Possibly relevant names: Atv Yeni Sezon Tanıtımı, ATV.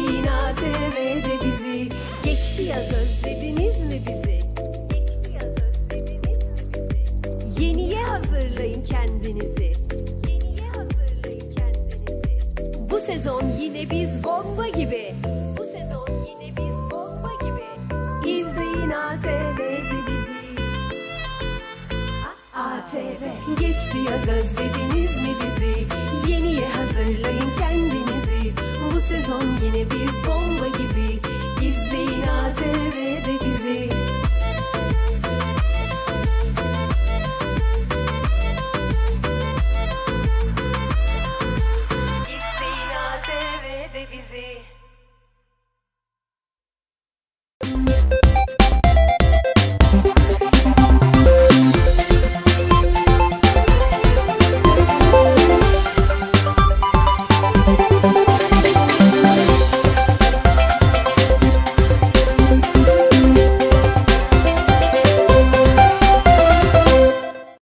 izleyin ATV'de bizi. Geçti yaz özlediniz mi bizi? Yeniye hazırlayın kendinizi. Bu sezon yine biz bomba gibi. İzleyin ATV'de bizi. ATV. Geçti yaz özlediniz mi bizi? Yeniye hazırlayın kendinizi. Bu sezon yine biz bomba gibi. İzleyin ATV'de bizi.